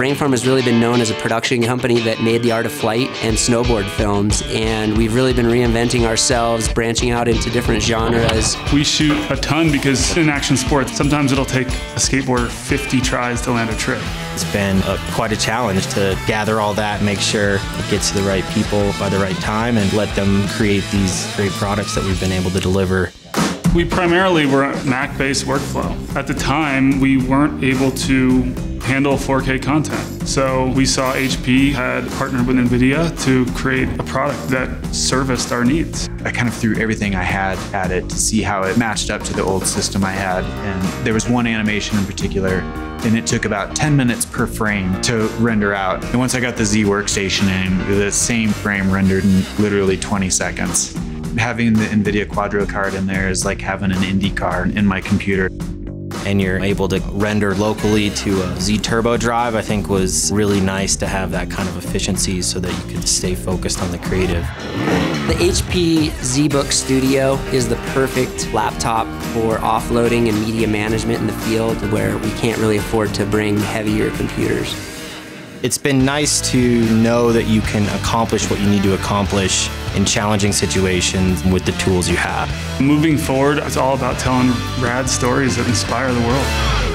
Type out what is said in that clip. Brain Farm has really been known as a production company that made The Art of Flight and snowboard films, and we've really been reinventing ourselves, branching out into different genres. We shoot a ton because in action sports, sometimes it'll take a skateboarder 50 tries to land a trick. It's been quite a challenge to gather all that, make sure it gets to the right people by the right time, and let them create these great products that we've been able to deliver. We primarily were a Mac-based workflow. At the time, we weren't able to handle 4K content. So we saw HP had partnered with NVIDIA to create a product that serviced our needs. I kind of threw everything I had at it to see how it matched up to the old system I had. And there was one animation in particular, and it took about 10 minutes per frame to render out. And once I got the Z Workstation in, the same frame rendered in literally 20 seconds. Having the NVIDIA Quadro card in there is like having an Indy car in my computer. And you're able to render locally to a Z Turbo Drive. I think was really nice to have that kind of efficiency so that you could stay focused on the creative. The HP ZBook Studio is the perfect laptop for offloading and media management in the field where we can't really afford to bring heavier computers. It's been nice to know that you can accomplish what you need to accomplish in challenging situations with the tools you have. Moving forward, it's all about telling rad stories that inspire the world.